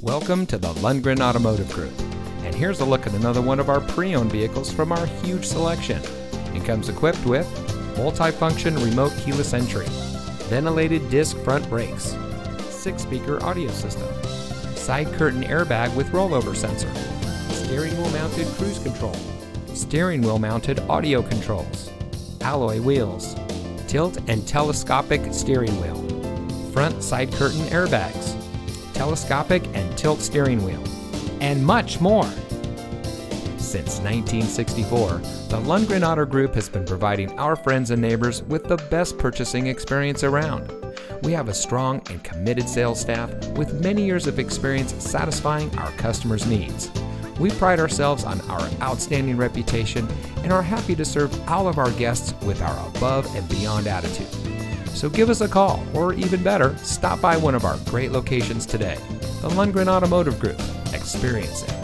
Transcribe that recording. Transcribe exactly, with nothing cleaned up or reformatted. Welcome to the Lundgren Automotive Group, and here's a look at another one of our pre-owned vehicles from our huge selection. It comes equipped with multifunction remote keyless entry, ventilated disc front brakes, six-speaker audio system, side curtain airbag with rollover sensor, steering wheel mounted cruise control, steering wheel mounted audio controls, alloy wheels, tilt and telescopic steering wheel, front side curtain airbags, telescopic and tilt steering wheel, and much more. Since nineteen sixty-four, the Lundgren Auto Group has been providing our friends and neighbors with the best purchasing experience around. We have a strong and committed sales staff with many years of experience satisfying our customers' needs. We pride ourselves on our outstanding reputation and are happy to serve all of our guests with our above and beyond attitude. So give us a call, or even better, stop by one of our great locations today. The Lundgren Automotive Group. Experience it.